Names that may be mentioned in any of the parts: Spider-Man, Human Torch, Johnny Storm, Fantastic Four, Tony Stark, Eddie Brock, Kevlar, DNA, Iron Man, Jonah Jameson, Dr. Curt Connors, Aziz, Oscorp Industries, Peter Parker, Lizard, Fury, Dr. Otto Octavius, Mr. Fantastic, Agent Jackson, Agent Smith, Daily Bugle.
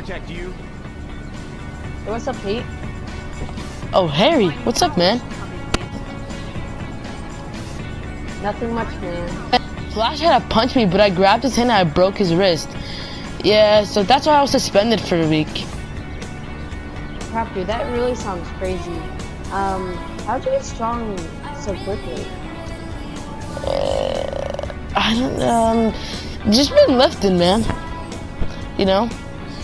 protect you. Hey, what's up, Pete? Oh, Harry, what's up, man? Nothing much, man. Flash had to punch me, but I grabbed his hand and I broke his wrist. Yeah, so that's why I was suspended for a week. Crap, dude, that really sounds crazy. How'd you get strong so quickly? I don't know. Just been lifting, man. You know?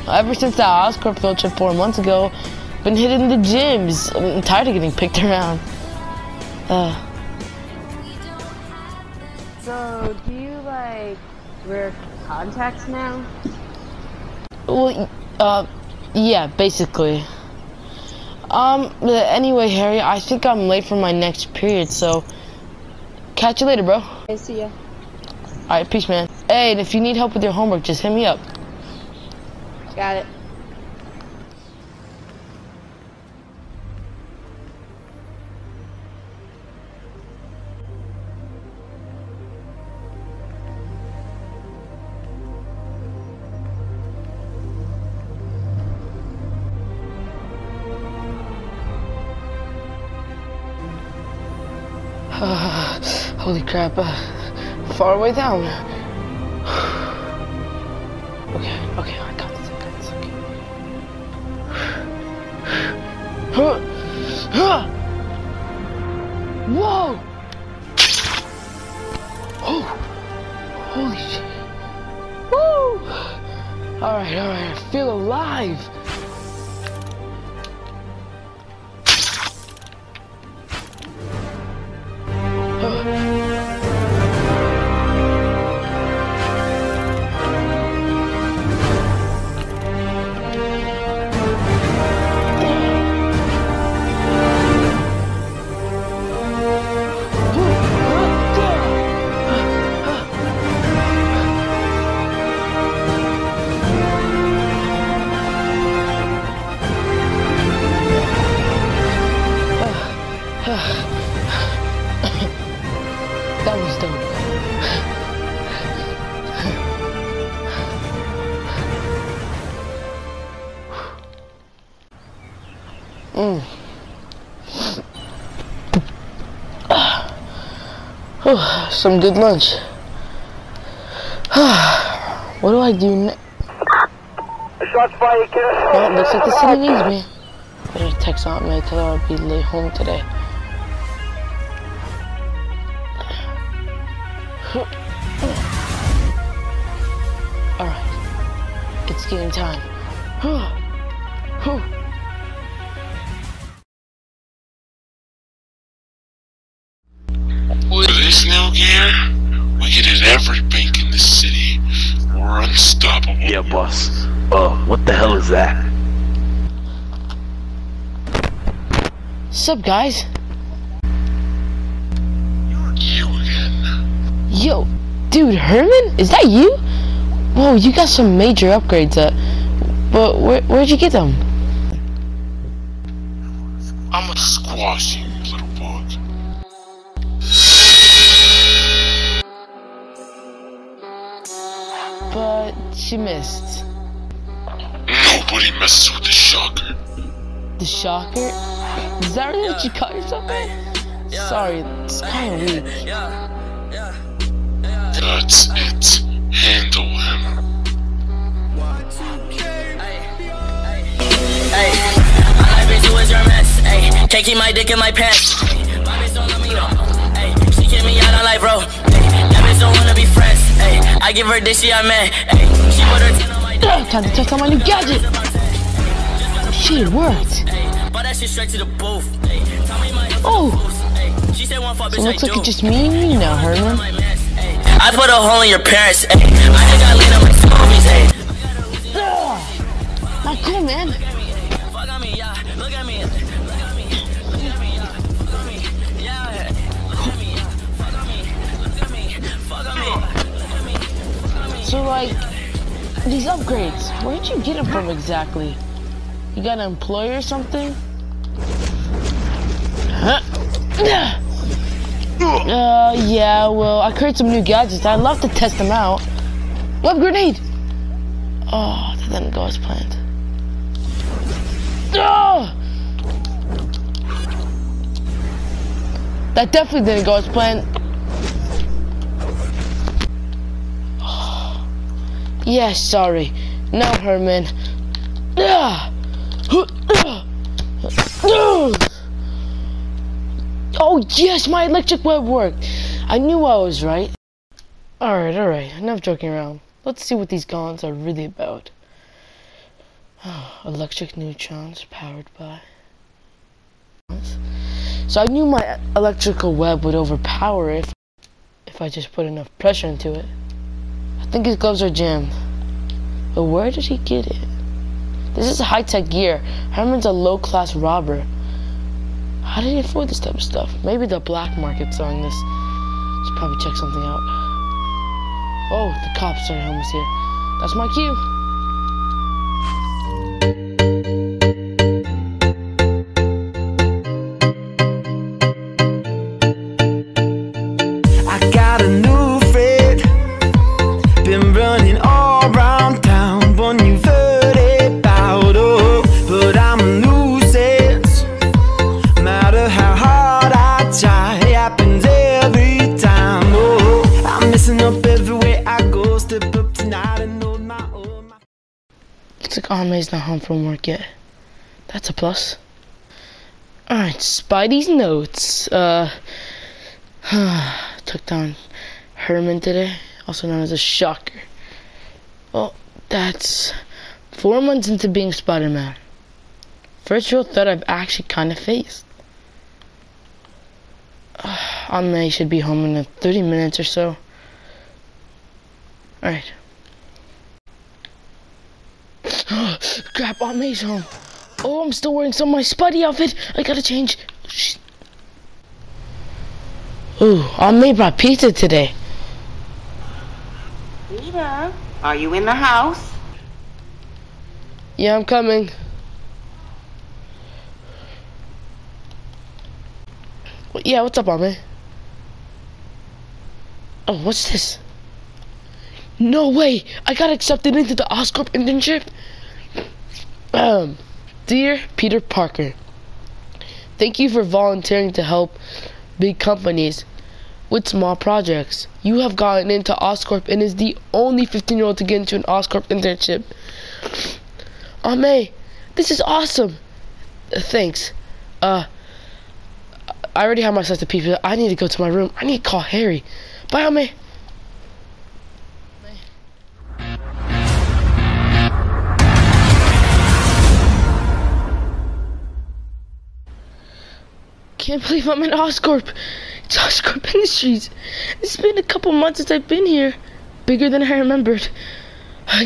Ever since that Oscorp field trip 4 months ago, been hitting the gyms. I'm tired of getting picked around. So, do you, like, wear contacts now? Well, yeah, basically. Anyway, Harry, I think I'm late for my next period, so catch you later, bro. Okay, see ya. Alright, peace, man. Hey, and if you need help with your homework, just hit me up. Got it. Holy crap, far away down. Okay, I got this, okay. Whoa! Oh! Holy shit. Woo! Alright, I feel alive! Some good lunch. What do I do next? Shots fired, kid. Well, looks like the city needs me. Better text Aunt May, tell her I'll be late home today. Alright. It's getting time. We can hit every bank in the city. We're unstoppable. Yeah, boss. What the hell is that? Sup, guys? You again. Yo, dude, Herman? Is that you? Whoa, you got some major upgrades up. But where'd you get them? I'm a squash, you little bug. But she missed. Nobody messes with the shocker. The shocker? Is that really what you call yourself? Sorry, it's kind of weak. That's it. Handle him. Hey, all I've been doing is your mess. Hey, can't keep my dick in my pants. My bitch don't love me though. Hey, she kicked me out on life, bro. That bitch don't wanna be friends. Ay, I give her this, she a man. Ay, she put her tin on my dick. Time to test out my new gadget. Shit, it worked. Oh, so looks like it's just me and you now, Herman. I put a hole in your parents. Ay, I just got laid on my smoothies. Ay, not cool, man. So, like, these upgrades, where'd you get them from exactly? You got an employer or something? Yeah, well, I created some new gadgets. I'd love to test them out. Web grenade! Oh, that didn't go as planned. Oh! That definitely didn't go as planned. Yeah, sorry. No, Herman. Oh, yes, my electric web worked. I knew I was right. Alright, enough joking around. Let's see what these gauntlets are really about. Electric neutrons powered by... So I knew my electrical web would overpower it if I just put enough pressure into it. I think his gloves are jammed. But where did he get it? This is high-tech gear. Herman's a low-class robber. How did he afford this type of stuff? Maybe the black market's selling this. Should probably check something out. Oh, the cops are almost here. That's my cue. He's not home from work yet. That's a plus. Alright, Spidey's notes. Took down Herman today, also known as a shocker. Well, that's 4 months into being Spider-Man. First real threat I've actually kind of faced. Aunt May should be home in 30 minutes or so. Alright. Crap, Aunt May's home. Oh, I'm still wearing some of my Spidey outfit. I gotta change. Shh. Ooh, Aunt May brought pizza today. Peter, are you in the house? Yeah, I'm coming. Yeah, what's up, Aunt May? Oh, what's this? No way! I got accepted into the Oscorp internship. Dear Peter Parker, thank you for volunteering to help big companies with small projects. You have gotten into Oscorp and is the only 15-year-old to get into an Oscorp internship. Aunt May, this is awesome. Thanks. I already have my slice of pizza. I need to go to my room. I need to call Harry. Bye, Aunt May. I can't believe I'm in Oscorp. It's Oscorp Industries. It's been a couple months since I've been here. Bigger than I remembered.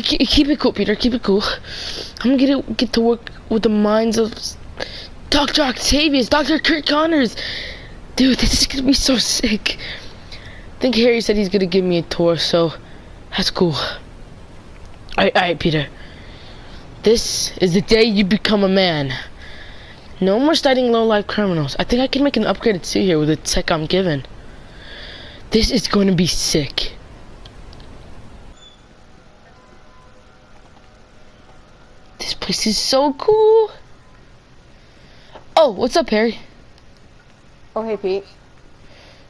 Keep it cool, Peter. Keep it cool. I'm gonna get to work with the minds of Dr. Octavius, Dr. Curt Connors. Dude, this is gonna be so sick. I think Harry said he's gonna give me a tour, so that's cool. Alright, Peter. This is the day you become a man. No more studying low-life criminals. I think I can make an upgraded suit here with the tech I'm given. This is going to be sick. This place is so cool. Oh, what's up, Harry? Oh, hey, Pete.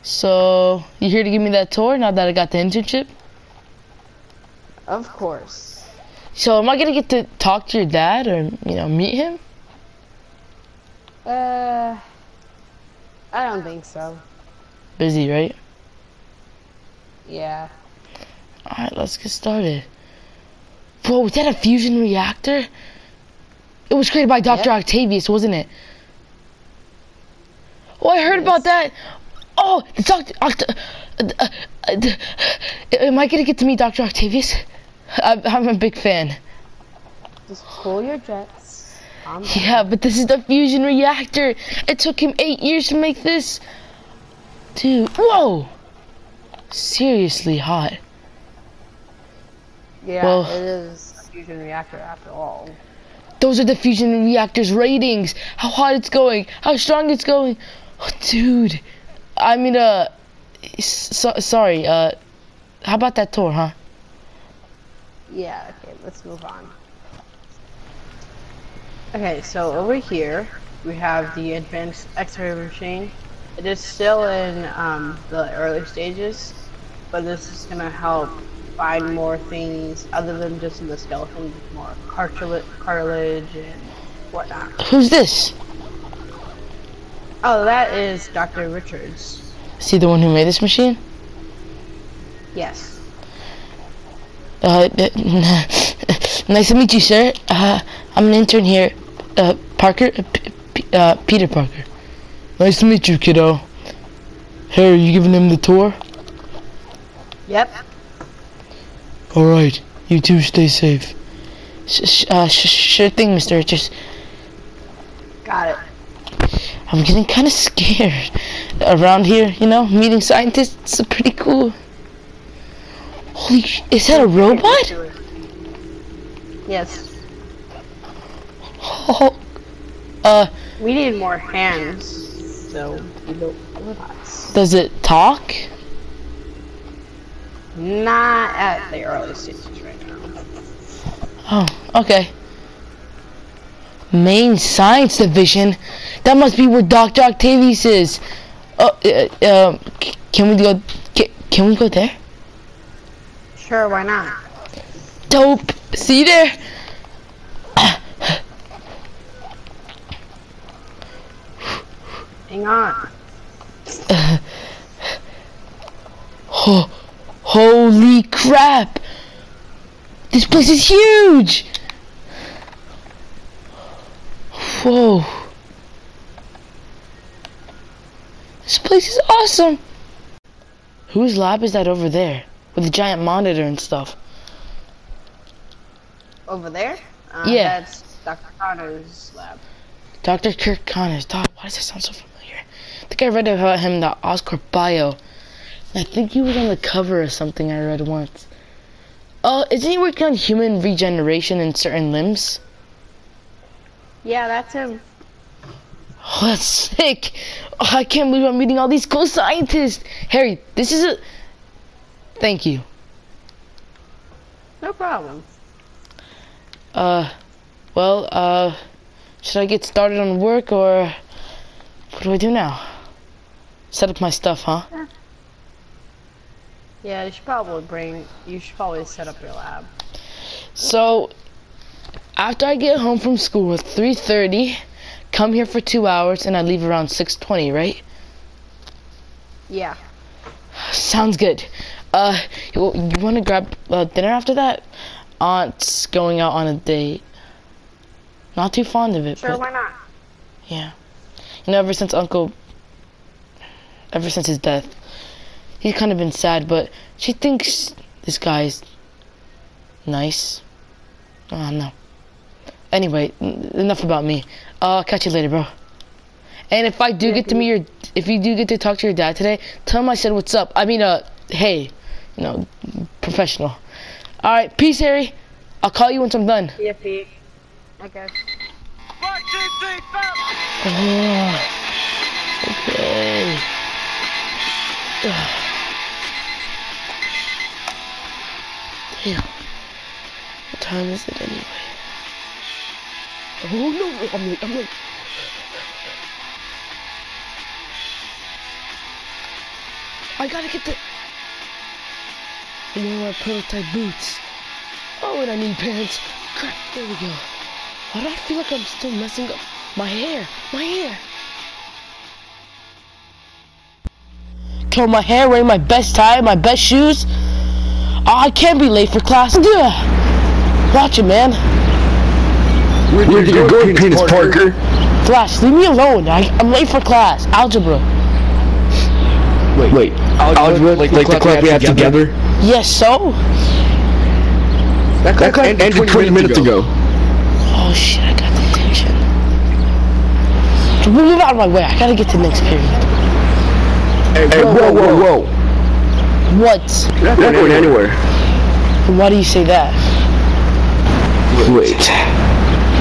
So, you here to give me that tour now that I got the internship? Of course. So, am I going to get to talk to your dad or, you know, meet him? I don't think so. Busy, right? Yeah. Alright, let's get started. Whoa, was that a fusion reactor? It was created by Dr. Octavius, wasn't it? Oh, I heard about that! Oh, the Dr. Am I gonna get to meet Dr. Octavius? I'm a big fan. Just pull your jets. Yeah, but this is the fusion reactor. It took him 8 years to make this. Dude, whoa! Seriously hot. Yeah, well, it is a fusion reactor after all. Those are the fusion reactor's ratings. How hot it's going, how strong it's going. Oh, dude, I mean, sorry, how about that tour, huh? Yeah, okay, let's move on. Okay, so over here we have the advanced X-ray machine. It is still in the early stages, but this is gonna help find more things other than just in the skeleton, more cartilage and whatnot. Who's this? Oh, that is Dr. Richards. Is he the one who made this machine? Yes. Nice to meet you, sir. I'm an intern here, Peter Parker. Nice to meet you, kiddo. Hey, are you giving him the tour? Yep. All right. You two stay safe. Sure thing, Mr. Richards. Got it. I'm getting kind of scared around here. You know, meeting scientists are pretty cool. Holy! Is that a robot? Yes. Oh, we need more hands, so we built robots. Does it talk? Not at the early stages right now. Oh, okay. Main Science Division? That must be where Dr. Octavius is. Oh, can we go there? Sure, why not? Dope. See you there. Hang on. Holy crap! This place is huge! Whoa. This place is awesome! Whose lab is that over there? With a giant monitor and stuff. Over there? Yeah. That's Dr. Connors' lab. Dr. Curt Connors. Why does that sound so familiar? I think I read about him in the Oscorp bio. I think he was on the cover of something I read once. Oh, isn't he working on human regeneration in certain limbs? Yeah, that's him. Oh, that's sick. Oh, I can't believe I'm meeting all these cool scientists. Harry, this is a... Thank you. No problem. Well, should I get started on work, or what do I do now? Set up my stuff, huh? Yeah, you should probably set up your lab. So, after I get home from school at 3:30, come here for 2 hours, and I leave around 6:20, right? Yeah. Sounds good. You want to grab dinner after that? Aunt's going out on a date. Not too fond of it. Sure, why not? Yeah. You know, ever since his death, he's kind of been sad, but she thinks this guy's nice. Oh, no. Anyway, enough about me. I'll catch you later, bro. And if I do get to meet your, if you do get to talk to your dad today, tell him I said what's up. I mean, hey, you know, professional. All right, peace, Harry. I'll call you once I'm done. Yeah, Pete. Okay. 1, 2, 3, 4. Okay. Damn. What time is it anyway? Oh no! I'm late. I gotta get the. You know, my prototype boots. Oh, and I need pants. Crap! There we go. Why do I feel like I'm still messing up my hair? My hair! Throw my hair, wearing my best tie, my best shoes. Oh, I can't be late for class. Watch it, man. Where did you go, Penis Parker? Flash, leave me alone. I'm late for class. Algebra. Wait. Algebra? Like the class we have together? Yes, so? That class ended 20 minutes ago. Oh shit, I got the attention. Move out of my way, I gotta get to the next period. Hey, whoa. What? You're not going anywhere. Why do you say that? Wait.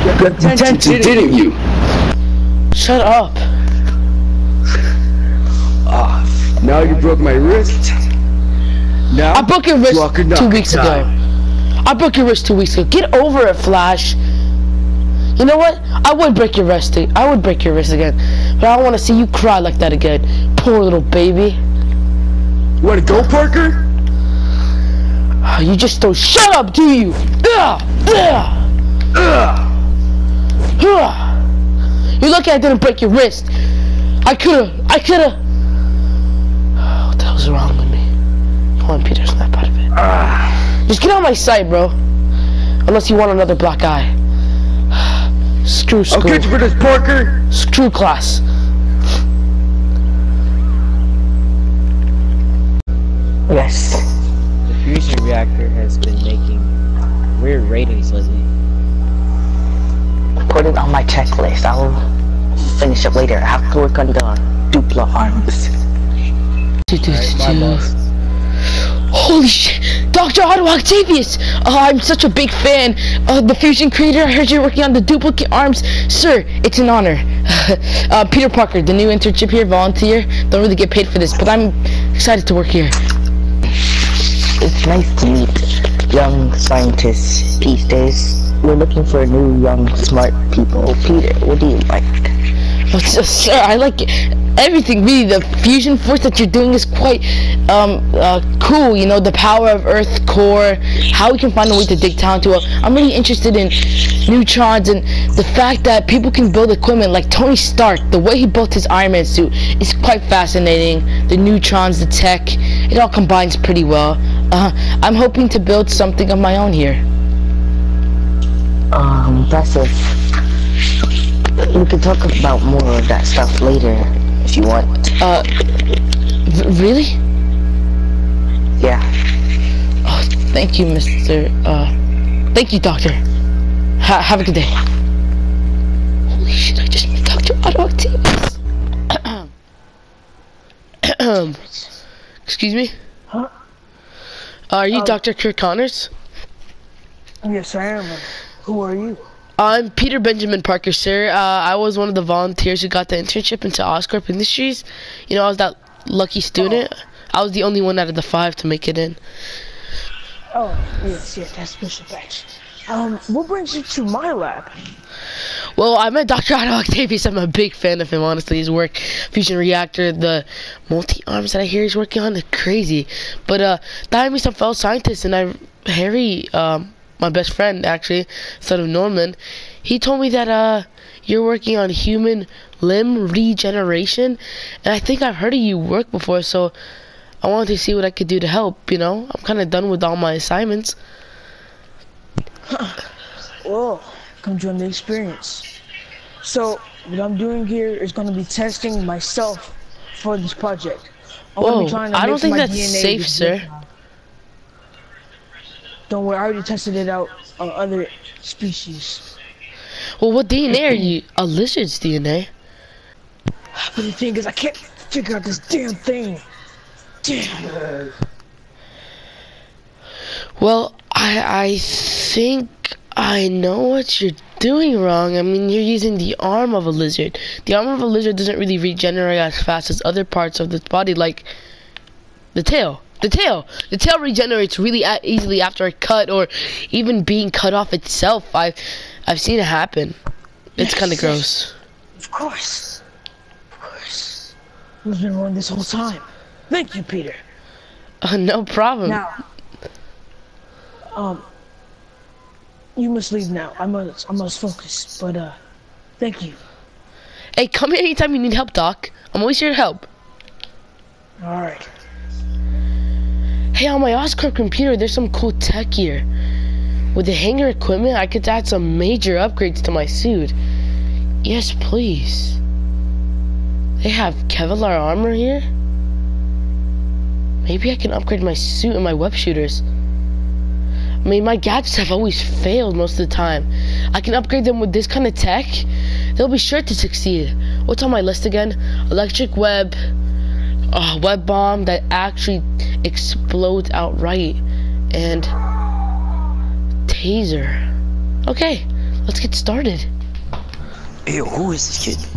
You got attention, didn't you? Shut up. Now you broke my wrist. Now I broke your wrist 2 weeks ago. Get over it, Flash. You know what? I would break your wrist. I would break your wrist again. But I don't want to see you cry like that again. Poor little baby. You want to go, Parker? You just don't shut up, do you? You're lucky I didn't break your wrist. I could've. What the hell's wrong with me? Come on, Peter, snap out of it. Just get out of my sight, bro. Unless you want another black eye. Screw school. I'll get you for this, Parker. Screw class. Yes. The fusion reactor has been making weird ratings lately. Put it on my checklist. I'll finish it later. I have to work on the Dupla arms. Holy shit! Dr. Otto Octavius! I'm such a big fan of the fusion creator. I heard you're working on the duplicate arms. Sir, it's an honor. Peter Parker, the new internship here, volunteer. Don't really get paid for this, but I'm excited to work here. It's nice to meet young scientists these days. We're looking for new, young, smart people. Peter, what do you like? Sir, I like it. Everything, really. The fusion force that you're doing is quite cool, you know, the power of Earth's core, how we can find a way to dig down to it. I'm really interested in neutrons and the fact that people can build equipment like Tony Stark. The way he built his Iron Man suit is quite fascinating. The neutrons, the tech, it all combines pretty well. I'm hoping to build something of my own here. Impressive. We can talk about more of that stuff later. If you want. Really? Yeah. Oh, thank you, thank you, Doctor. Have a good day. Holy shit, I just met Dr. Otto Octavius. Excuse me? Huh? Are you Dr. Curt Connors? Yes, I am. Who are you? I'm Peter Benjamin Parker, sir. I was one of the volunteers who got the internship into Oscorp Industries. You know, I was that lucky student. Oh. I was the only one out of the 5 to make it in. Oh, yes, that's special batch. What brings you to my lab? Well, I met Dr. Otto Octavius. I'm a big fan of him, honestly. His work, fusion reactor, the multi-arms that I hear he's working on, is crazy. But that had me some fellow scientists, and Harry, my best friend, actually, son of Norman, he told me that you're working on human limb regeneration, and I think I've heard of you work before, so I wanted to see what I could do to help, you know? I'm kind of done with all my assignments. Well, come join the experience. So, what I'm doing here is going to be testing myself for this project. Whoa, I don't think that's safe, sir. Don't worry, I already tested it out on other species. Well, what DNA are you? A lizard's DNA? But the thing is, I can't figure out this damn thing. Damn. Well, I think I know what you're doing wrong. I mean, you're using the arm of a lizard. The arm of a lizard doesn't really regenerate as fast as other parts of the body, like the tail. The tail regenerates really easily after a cut, or even being cut off itself. I've seen it happen. It's kind of gross. Of course. We've been wrong this whole time. Thank you, Peter. No problem. Now, you must leave now. I must focus. But thank you. Hey, come here anytime you need help, Doc. I'm always here to help. All right. Hey, on my Oscorp computer, there's some cool tech here. With the hangar equipment, I could add some major upgrades to my suit. Yes, please. They have Kevlar armor here? Maybe I can upgrade my suit and my web shooters. I mean, my gadgets have always failed most of the time. I can upgrade them with this kind of tech. They'll be sure to succeed. What's on my list again? Electric web... web bomb that actually explodes outright, and taser. Okay, let's get started. Ew, who is this kid?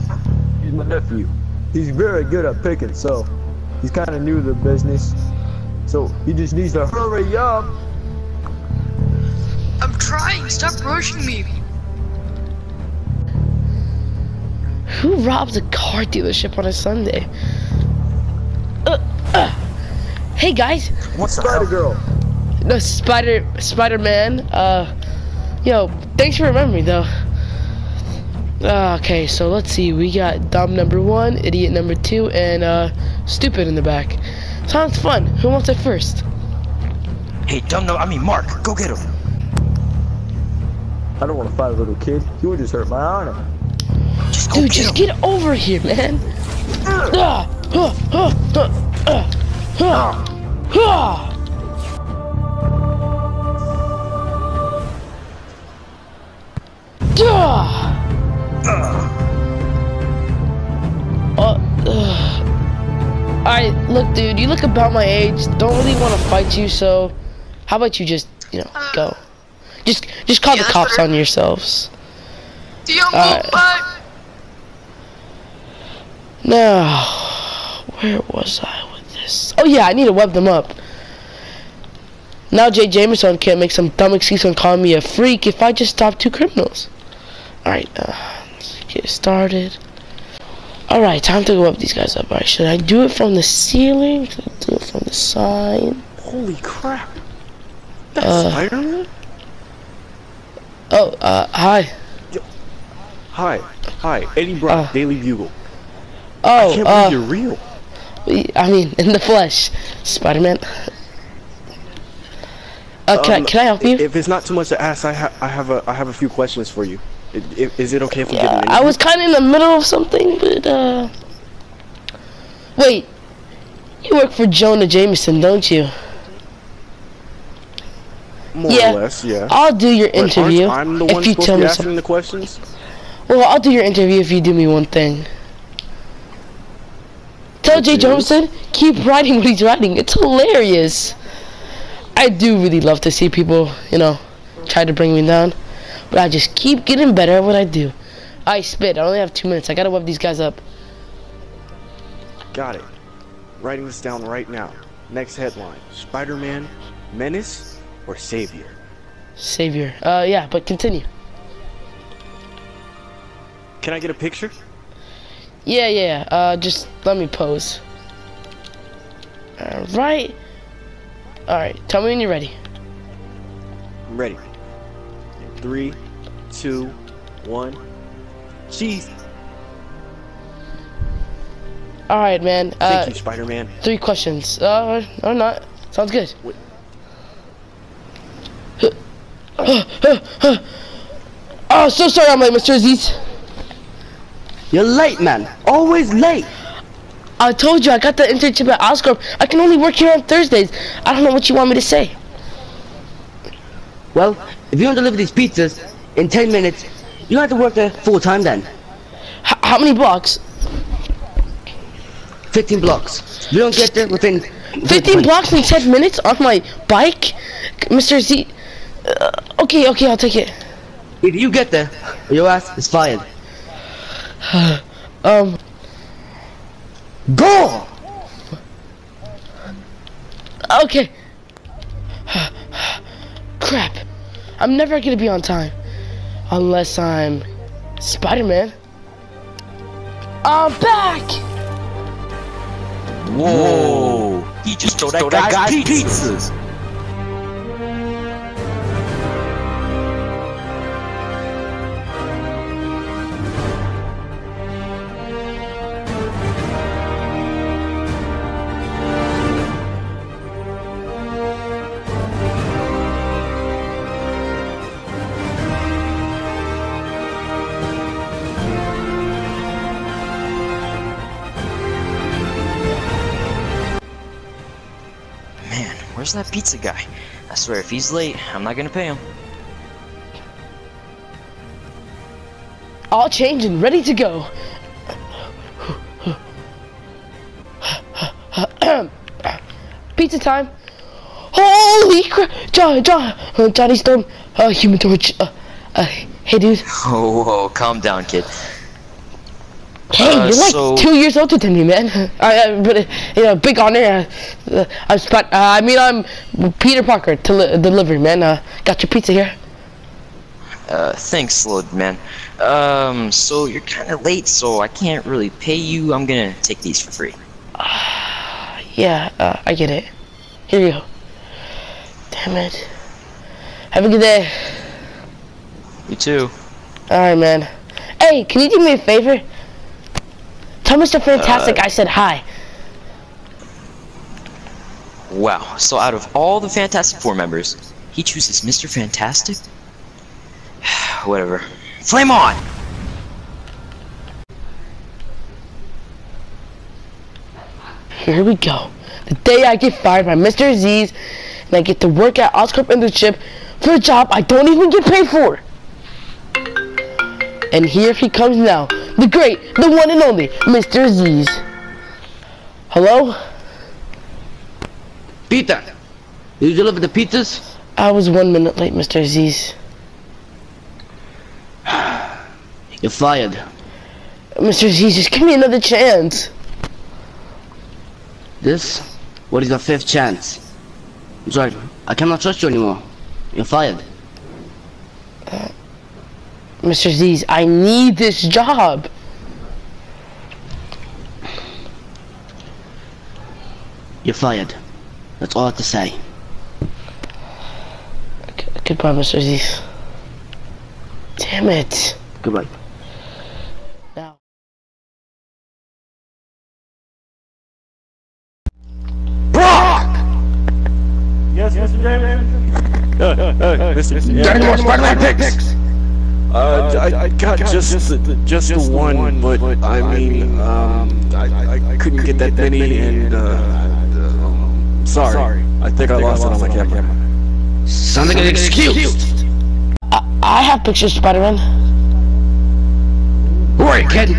He's my nephew. He's very good at picking, so he's kind of new to the business. So he just needs to hurry up. I'm trying. Stop rushing me. Who robs a car dealership on a Sunday? Hey guys. What's Spider Girl? No, Spider-Man. Yo, thanks for remembering me though. Okay, so let's see. We got dumb number one, idiot number two, and stupid in the back. Sounds fun. Who wants it first? Hey, Mark, go get him. I don't want to fight a little kid. You would just hurt my honor. Just go Dude, just get over here, man. Alright, look, dude, you look about my age. Don't really want to fight you, so how about you just, you know, go. Just call the cops on yourselves. Now, where was I with this? Oh yeah, I need to web them up. Now Jay Jameson can't make some dumb excuse and call me a freak if I just stop two criminals. Alright, let's get started. Alright, time to go up these guys up. Alright, should I do it from the ceiling? Should I do it from the side? Holy crap. That's Spider-Man? Oh, hi. Hi, Eddie Brock, Daily Bugle. Oh, I can't believe you're real. I mean, in the flesh, Spider-Man. Can I help you? If it's not too much to ask, I have a few questions for you. Is it okay if we get an interview? I was kind of in the middle of something, but wait, you work for Jonah Jameson, don't you? More or less, yeah. I'll do your interview if you tell me some the questions. Well, I'll do your interview if you do me one thing. Tell Jay Johnson, keep writing what he's writing. It's hilarious. I do really love to see people, you know, try to bring me down. But I just keep getting better at what I do. I spit. I only have 2 minutes. I gotta web these guys up. Got it. Writing this down right now. Next headline: Spider-Man, menace or savior? Savior. Yeah. But continue. Can I get a picture? Yeah, yeah. Just let me pose. All right. All right. Tell me when you're ready. I'm ready. 3, 2, 1. Jeez. All right, man. Thank you, Spider-Man. 3 questions. Or not. Sounds good. Wait. Oh, so sorry I'm late, Mr. Aziz. You're late, man. Always late. I told you I got the internship at Oscorp. I can only work here on Thursdays. I don't know what you want me to say. Well, if you don't deliver these pizzas in 10 minutes, you have to work there full time then. How many blocks? 15 blocks. You don't get there within 15 blocks in 10 minutes on my bike? Mr. Z. Okay, I'll take it. If you get there, your ass is fired. Go! Okay. Crap. I'm never gonna be on time. Unless I'm Spider-Man. I'm back! Whoa! He just stole that guy's pizzas! Where's that pizza guy? I swear if he's late, I'm not gonna pay him. All changed and ready to go. Pizza time. Holy crap! Johnny Storm, Human Torch. Hey dude. Whoa, calm down, kid. Hey, you're like 2 years older than me, man. But you know, big honor. I'm Peter Parker, delivery man. Got your pizza here. Thanks, Lord, man. So you're kind of late, so I can't really pay you. I'm gonna take these for free. Yeah, I get it. Here you go. Damn it. Have a good day. You too. Alright, man. Hey, can you do me a favor? Tell Mr. Fantastic I said hi. Wow, so out of all the Fantastic Four members, he chooses Mr. Fantastic? Whatever. Flame on! Here we go. The day I get fired by Mr. Aziz and I get to work at Oscorp Industries for a job I don't even get paid for. And here he comes now. The great, the one and only, Mr. Aziz. Hello? Peter! Did you deliver the pizzas? I was 1 minute late, Mr. Aziz. You're fired. Mr. Aziz, just give me another chance. This? What is your fifth chance? I'm sorry, I cannot trust you anymore. You're fired. Mr. Aziz, I need this job. You're fired. That's all I have to say. Goodbye, Mr. Aziz. Damn it. Goodbye. Spider-Man picks! I got just the one, but I mean, I couldn't get that many, and sorry. I think I lost it on my camera. Something is excused! I have pictures, Spider-Man. Who are you, kid?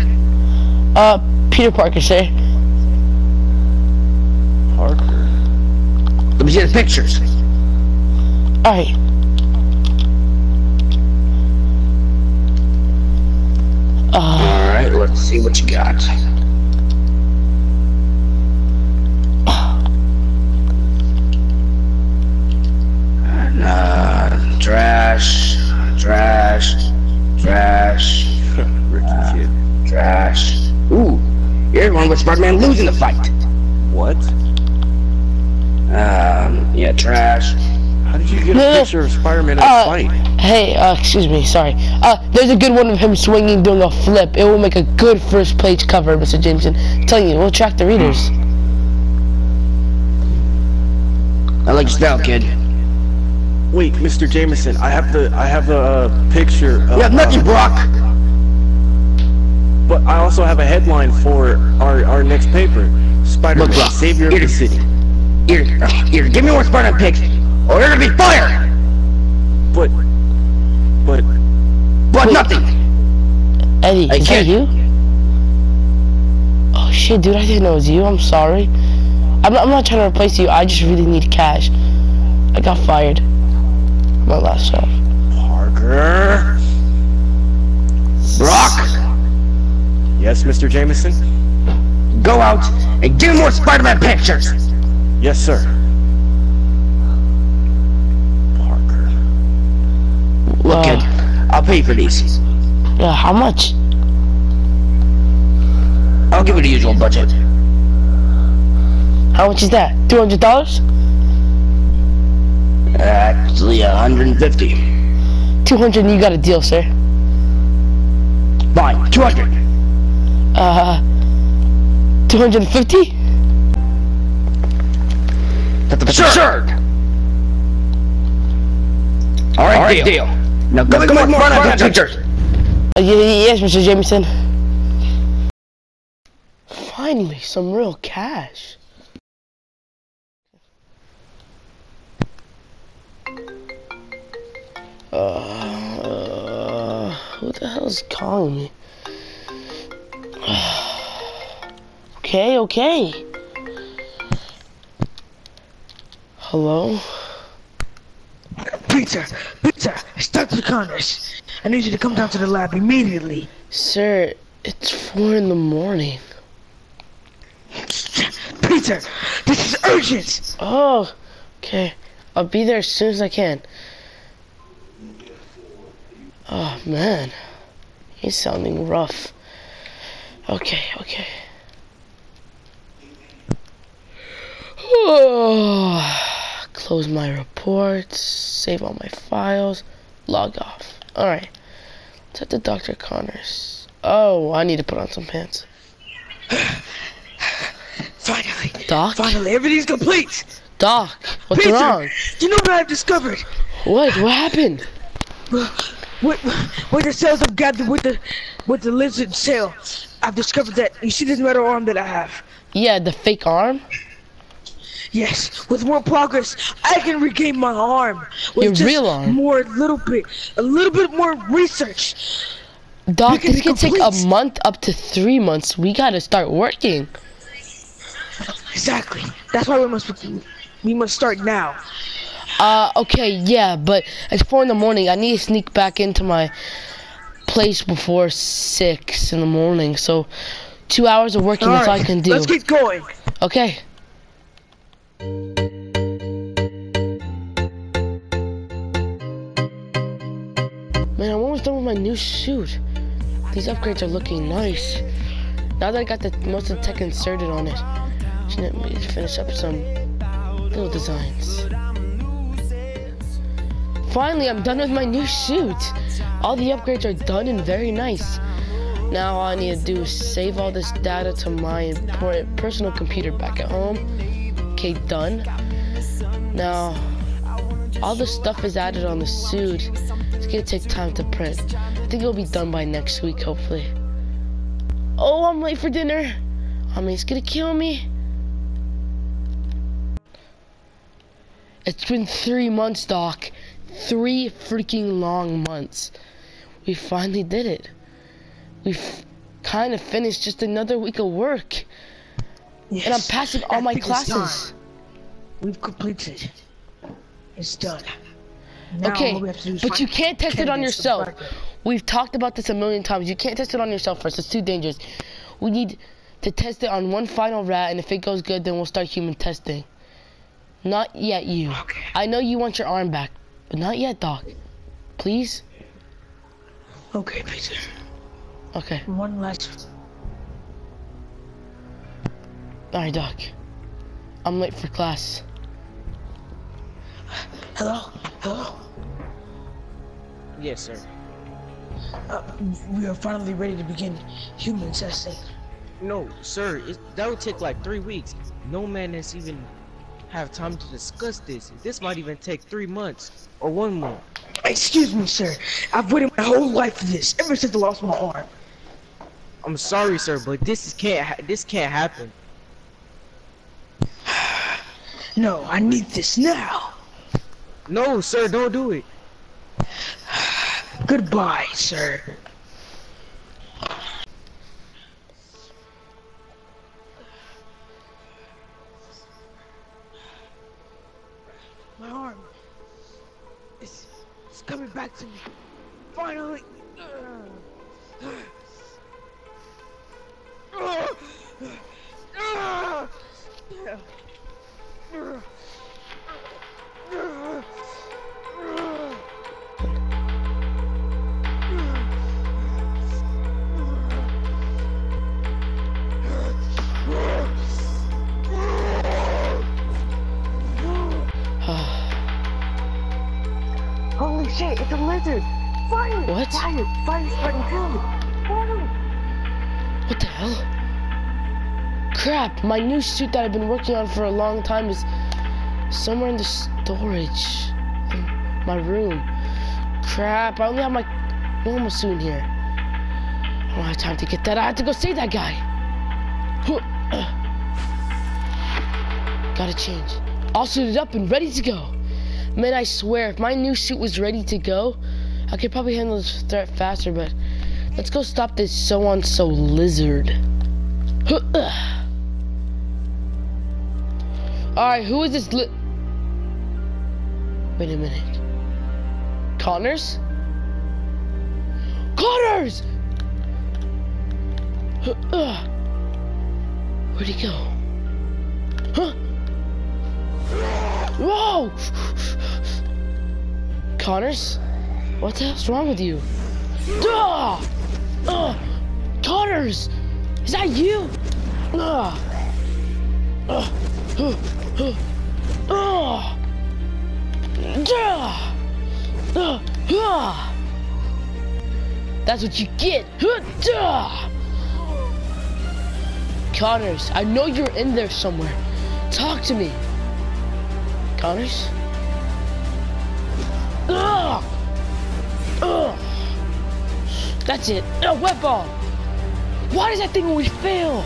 Peter Parker, sir. Parker? Let me see the pictures. Alright. Alright, let's see what you got. Trash. Ooh, here's one with Spider-Man losing the fight. What? Yeah, trash. How did you get a picture of Spider-Man in a fight? Hey, excuse me, sorry. There's a good one of him swinging, doing a flip. It will make a good first page cover, Mr. Jameson. I'm telling you, it will attract the readers. I like your style, kid. Wait, Mr. Jameson, I have the picture. Of, you have nothing, Brock. But I also have a headline for our next paper. Spider-Man, savior of the city. Here, give me more Spider-Man pics, or you're gonna be fired! But nothing! Eddie, is that you? Oh shit, dude, I didn't know it was you, I'm sorry. I'm not trying to replace you, I just really need cash. I got fired. My last job. Parker? Brock? Yes, Mr. Jameson? Go out and give me more Spider-Man pictures! Yes, sir. Parker. Look, kid, I'll pay for these. Yeah, how much? I'll give you the usual budget. How much is that? $200? Actually, $150. $200, you got a deal, sir. Fine, $200. $250? Sure. Alright, deal. Now go make more fun pictures. Yes, Mr. Jameson. Finally, some real cash. Who the hell is calling me? Okay. Hello? Peter, it's Dr. Connors. I need you to come down to the lab immediately. Sir, it's 4 in the morning. Peter, this is urgent! Oh, okay. I'll be there as soon as I can. Oh, man. He's sounding rough. Okay, okay. Oh, close my reports. Save all my files. Log off. Alright. Let's head to Dr. Connors. Oh, I need to put on some pants. Finally. Doc? Finally, everything's complete. Doc, what's Peter, wrong? You know what I've discovered? What? What happened? What the cells have gathered with the lizard cell. I've discovered that. You see this metal arm that I have? Yeah, the fake arm? Yes, with more progress, I can regain my arm. With your just real arm? More, a little bit more research. Doc, this could take a month up to 3 months. We gotta start working. Exactly. That's why we must start now. Okay, yeah, but it's 4 in the morning. I need to sneak back into my place before 6 in the morning. So, 2 hours of working is all I can do. Let's keep going. Okay. Man, I'm almost done with my new suit. These upgrades are looking nice. Now that I got the most of the tech inserted on it, I just need to finish up some little designs. Finally, I'm done with my new suit. All the upgrades are done and very nice. Now all I need to do is save all this data to my important personal computer back at home. Okay, done. Now, all the stuff is added on the suit. It's gonna take time to print. I think it'll be done by next week, hopefully. Oh, I'm late for dinner. I mean, it's gonna kill me. It's been 3 months, Doc. 3 freaking long months. We finally did it. We've kind of finished just another week of work. Yes, and I'm passing all my classes. We've completed. It's done. Now okay, but you can't test it on yourself. We've talked about this a million times. You can't test it on yourself first. It's too dangerous. We need to test it on one final rat, and if it goes good, then we'll start human testing. Not yet, you. Okay. I know you want your arm back. But not yet, Doc. Please? Okay, Peter. Okay. One last... Alright, Doc. I'm late for class. Hello? Hello? Yes, sir. We are finally ready to begin human testing. No, sir. That would take like 3 weeks. No man has even... have time to discuss this. This might even take 3 months or 1 month. Excuse me, sir. I've waited my whole life for this. Ever since I lost my arm. I'm sorry, sir, but this can't happen. No, I need this now. No, sir, don't do it. Goodbye, sir. My arm. It's coming back to me. Finally. Shit, it's a lizard! Fire! What? Fire! Fire's starting to kill me! Fire! What the hell? Crap! My new suit that I've been working on for a long time is somewhere in the storage in my room. Crap! I only have my normal suit in here. I don't have time to get that. I have to go save that guy. Gotta change. All suited up and ready to go. Man, I swear, if my new suit was ready to go, I could probably handle this threat faster, but let's go stop this so-on-so lizard. Alright, who is this Wait a minute. Connors? Connors! Where'd he go? Huh? Whoa! Connors? What the hell's wrong with you? Duh! Connors! Is that you? That's what you get! Connors, I know you're in there somewhere. Talk to me. Connors? That's it. A web ball. Why does that thing always fail?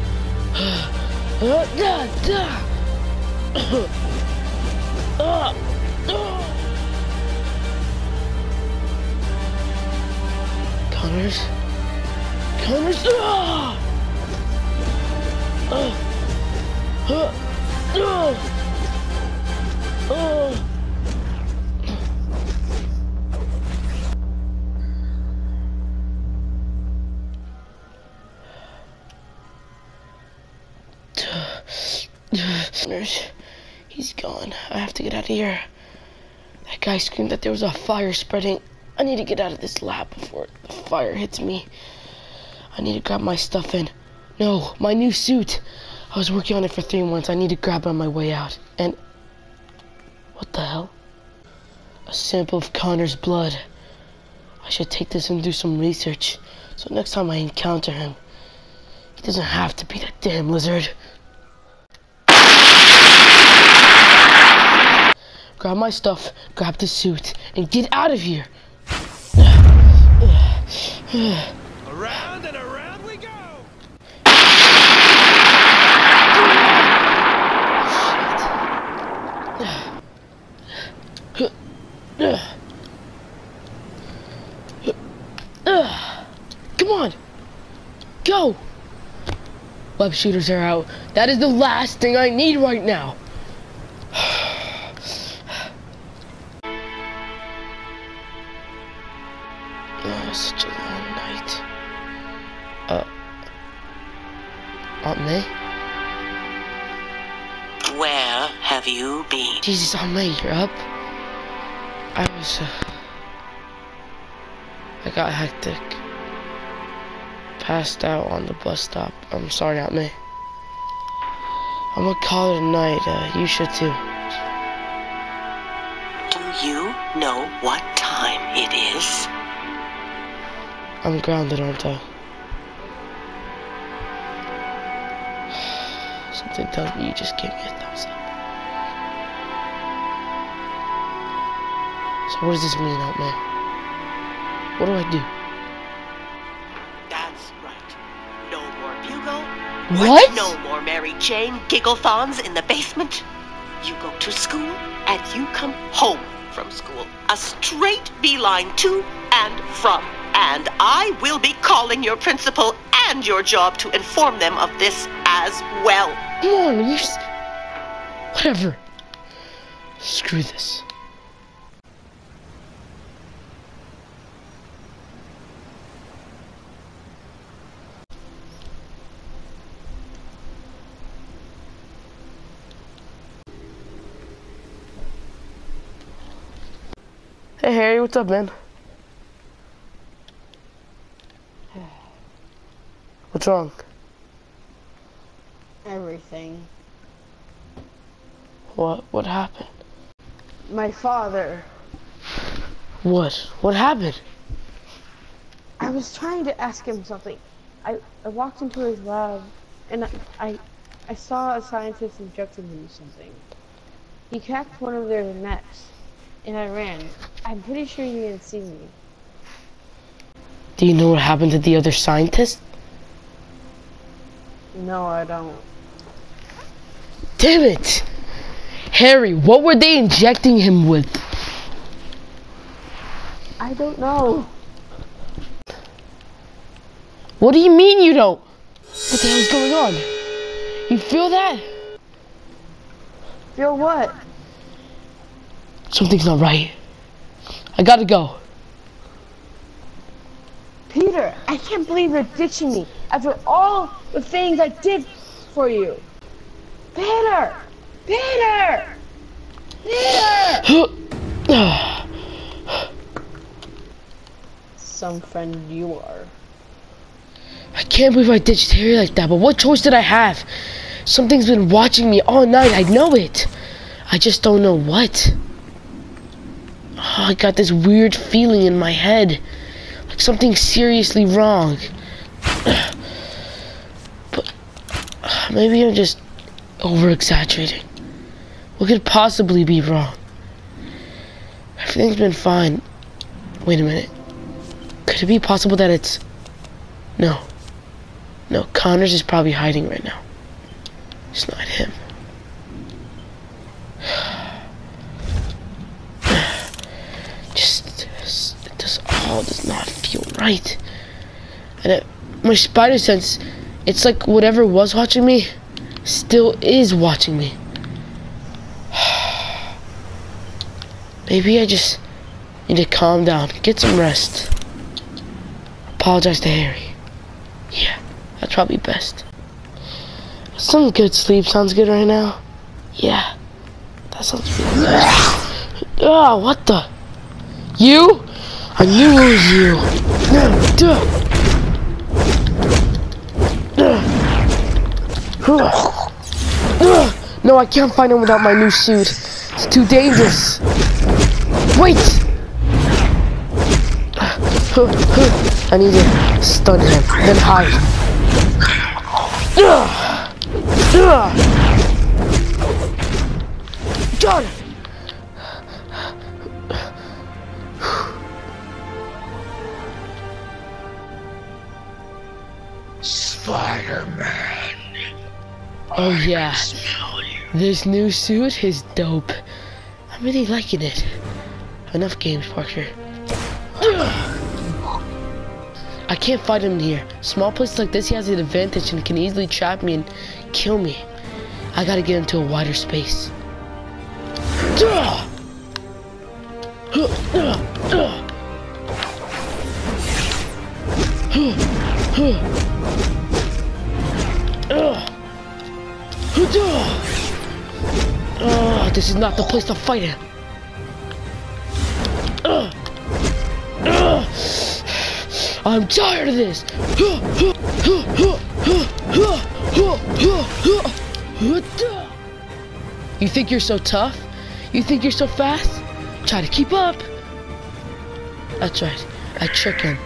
Connors? He's gone. I have to get out of here. That guy screamed that there was a fire spreading. I need to get out of this lab before the fire hits me. I need to grab my stuff in. No, my new suit. I was working on it for 3 months. I need to grab it on my way out. And what the hell? A sample of Connor's blood. I should take this and do some research. So next time I encounter him, he doesn't have to be that damn lizard. Grab my stuff, grab the suit, and get out of here. Around and around we go. Come on. Go. Web shooters are out. That is the last thing I need right now. Such a long night. Aunt May? Where have you been? Jesus, Aunt May, you're up? I was, I got hectic. Passed out on the bus stop. I'm sorry, Aunt May. I'm gonna call it a night. You should too. Do you know what time it is? I'm grounded, aren't I? Something tells me you just gave me a thumbs up. So what does this mean, Aunt May? What do I do? That's right. No more Bugle. What? No more Mary Jane Gigglethons in the basement. You go to school and you come home from school. A straight beeline to and from. And I will be calling your principal and your job to inform them of this as well. Come on, whatever. Screw this. Hey, Harry, what's up, man? What's wrong? Everything. What happened? My father. What happened? I was trying to ask him something. I walked into his lab and I saw a scientist injecting him something. He cracked one of their necks and I ran. I'm pretty sure he didn't see me. Do you know what happened to the other scientist? No, I don't. Damn it! Harry, what were they injecting him with? I don't know. What do you mean you don't? What the hell is going on? You feel that? Feel what? Something's not right. I gotta go. Peter, I can't believe you're ditching me after all the things I did for you. Peter! Peter! Peter! Some friend you are. I can't believe I ditched Harry like that, but what choice did I have? Something's been watching me all night, I know it. I just don't know what. Oh, I got this weird feeling in my head. Like something's seriously wrong. But maybe I'm just over-exaggerating. What could possibly be wrong? Everything's been fine. Wait a minute. Could it be possible that it's... No. No, Connors is probably hiding right now. It's not him. This all does not feel right. And my spider sense, it's like whatever was watching me still is watching me. Maybe I just need to calm down, get some rest. Apologize to Harry. Yeah, that's probably best. Some good sleep sounds good right now. Yeah, that sounds really nice. Oh, what the? You? I knew it was you. No, I can't find him without my new suit. It's too dangerous. Wait! I need to stun him, then hide. John! Spider-Man. Oh yeah, this new suit is dope. I'm really liking it. Enough games, Parker. I can't fight him here. Small place like this, he has an advantage and can easily trap me and kill me. I gotta get into a wider space. Oh, this is not the place to fight him. I'm tired of this. You think you're so tough? You think you're so fast? Try to keep up. That's right. I trick him.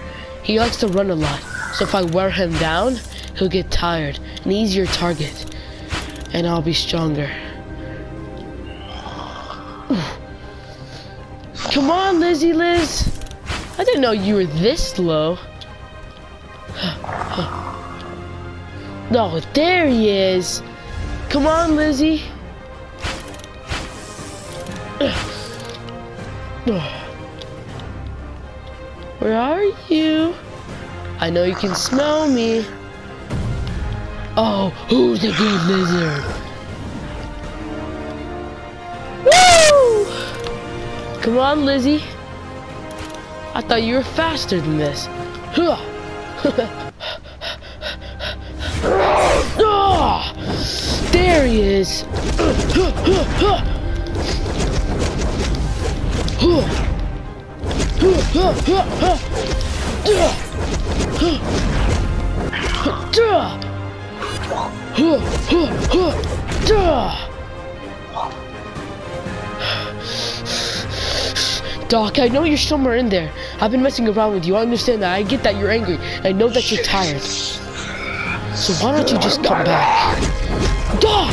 He likes to run a lot, so if I wear him down, he'll get tired, an easier target, and I'll be stronger. Come on, Lizzie Liz! I didn't know you were this slow. No, there he is! Come on, Lizzie! Where are you? I know you can smell me. Oh, who's the good lizard? Woo! Come on, Lizzie. I thought you were faster than this. There he is. Doc, I know you're somewhere in there. I've been messing around with you. I understand that. I get that you're angry. I know that you're tired. So why don't you just come back? Doc!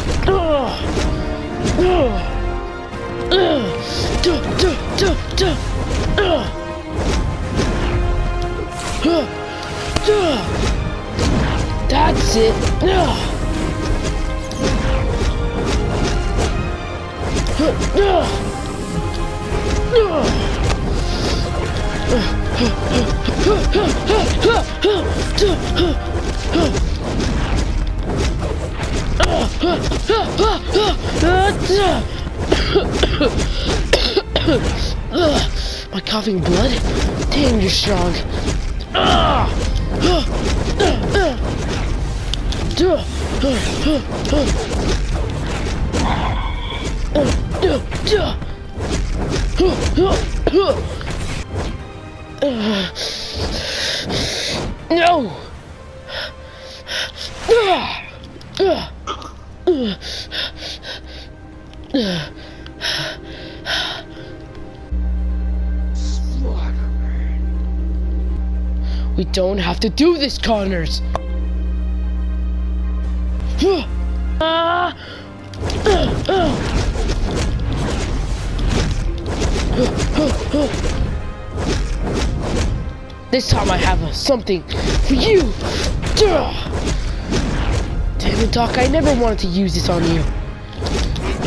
That's it. My coughing blood? Damn, you're strong. No! We don't have to do this, Connors! This time I have something for you! Damn it, Doc, I never wanted to use this on you.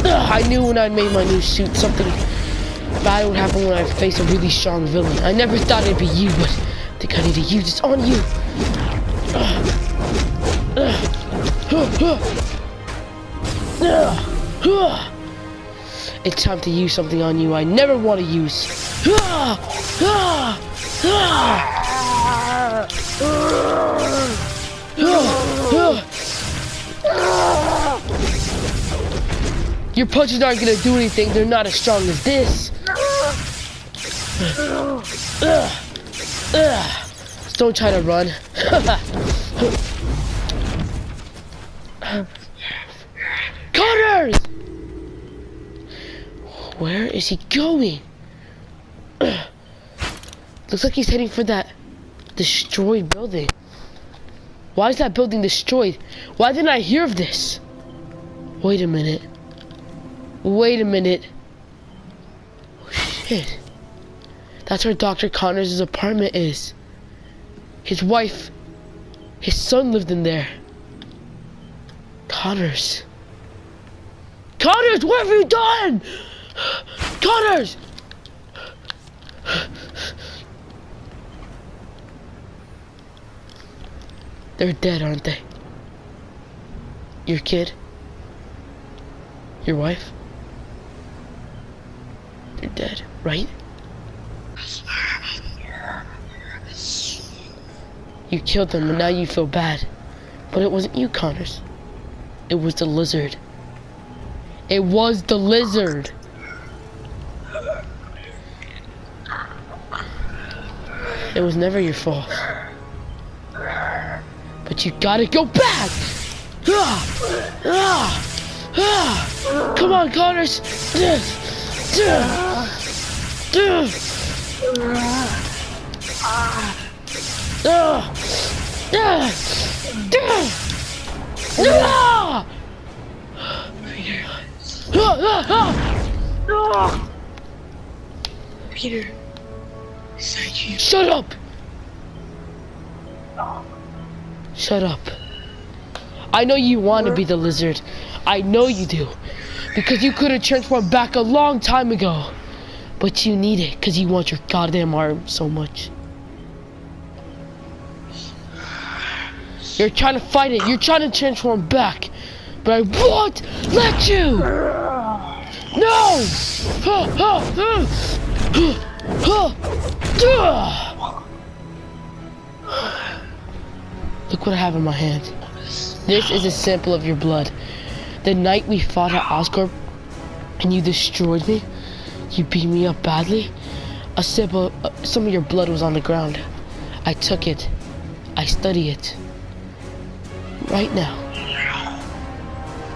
I knew when I made my new suit something bad would happen when I faced a really strong villain. I never thought it'd be you, but I think I need to use this on you. It's time to use something on you I never want to use. Your punches aren't gonna do anything. They're not as strong as this. Just don't try to run. Connors! Where is he going? Looks like he's heading for that destroyed building. Why is that building destroyed? Why didn't I hear of this? Wait a minute. Wait a minute. Oh, shit. That's where Dr. Connors' apartment is. His wife, his son lived in there. Connors. Connors, what have you done? Connors! They're dead, aren't they? Your kid? Your wife? They're dead, right? You killed them and now you feel bad. But it wasn't you, Connors. It was the lizard. It was the lizard! It was never your fault. But you gotta go back! Come on, Connors! Peter, is that you? Shut up! Shut up. I know you want to be the lizard. I know you do. Because you could have transformed back a long time ago. But you need it because you want your goddamn arm so much. You're trying to fight it. You're trying to transform back. But I won't let you! No! Look what I have in my hand. This is a sample of your blood. The night we fought at Oscorp and you destroyed me, you beat me up badly, a sample of, some of your blood was on the ground. I took it. I study it. Right now.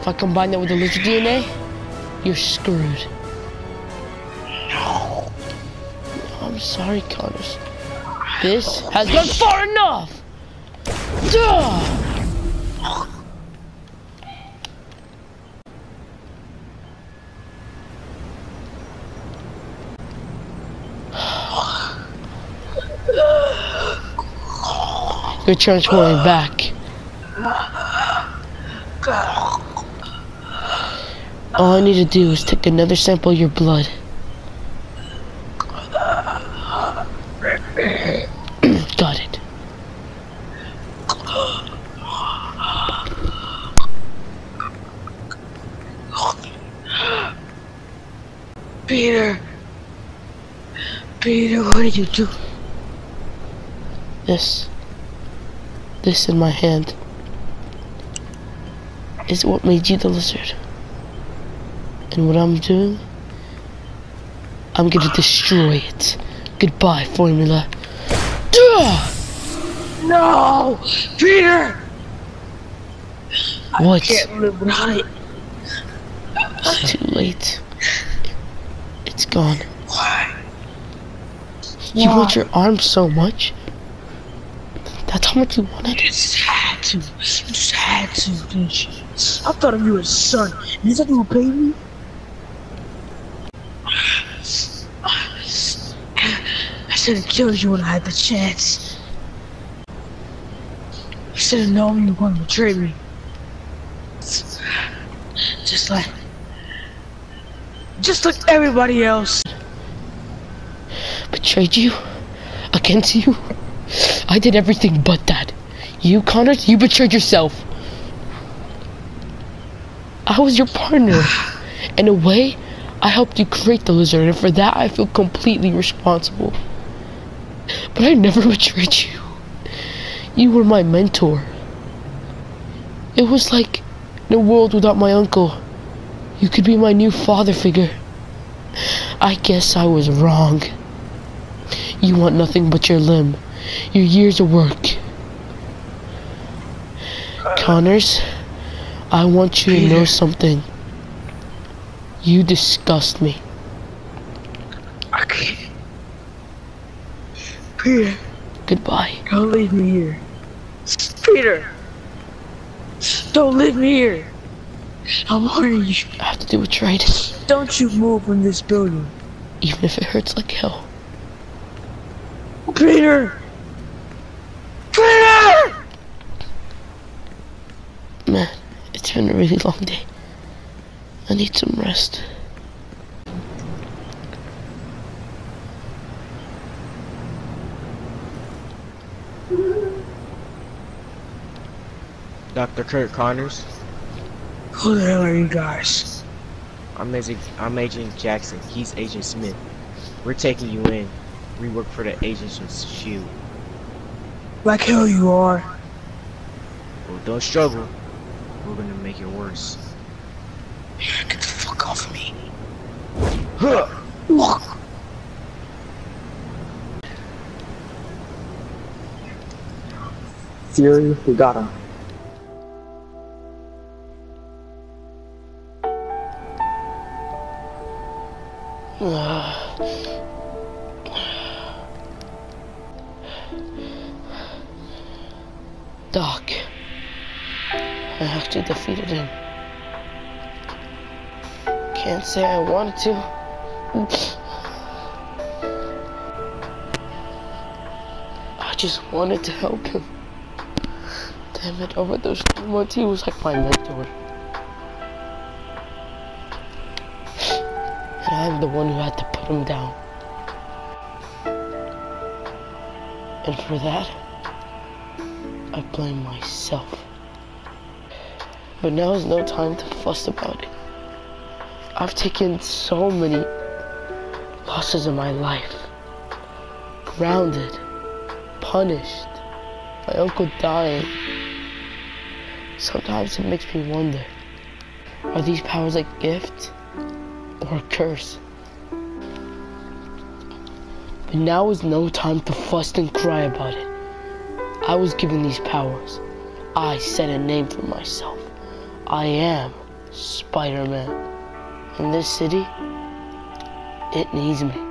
If I combine that with the lizard DNA, you're screwed. No. I'm sorry, Connors. This has gone far enough! Your church going back. All I need to do is take another sample of your blood. Peter! Peter, what did you do? This in my hand is what made you the lizard. And what I'm doing, I'm gonna destroy it. Goodbye, formula. No! Peter! What? I can't live without it. It's too late. It's gone. Why? You want your arm so much? That's how much you want it? You just had to. You just had to, didn't you? I thought of you as a son. You thought you were a baby? I should have killed you when I had the chance. I should have known you were going to betray me. Just like everybody else. Betrayed you? Against you? I did everything but that. You, Connors, you betrayed yourself. I was your partner. In a way, I helped you create the lizard, and for that I feel completely responsible. But I never betrayed you. You were my mentor. It was like in a world without my uncle. You could be my new father figure. I guess I was wrong. You want nothing but your limb, your years of work. Connors, I want you to know something. You disgust me. I can't. Peter. Goodbye. Don't leave me here. Peter. Don't leave me here. I'm warning you. I have to do what's right. Don't you move from this building. Even if it hurts like hell. Peter! Peter! Man, it's been a really long day. I need some rest. Dr. Curt Connors. Who the hell are you guys? I'm Agent Jackson. He's Agent Smith. We're taking you in. We work for the Agent's Shield. Like hell you are. Well, don't struggle. We're gonna make it worse. Yeah, get the fuck off me. Huh. Look. Fury, we got him. Doc, I actually defeated him. Can't say I wanted to. I just wanted to help him. Damn it, over those 2 months he was like my mentor. And I'm the one who had to put him down. And for that, I blame myself. But now is no time to fuss about it. I've taken so many losses in my life. Grounded, punished, my uncle dying. Sometimes it makes me wonder, are these powers a gift or a curse? But now is no time to fuss and cry about it. I was given these powers. I set a name for myself. I am Spider-Man. And this city, it needs me.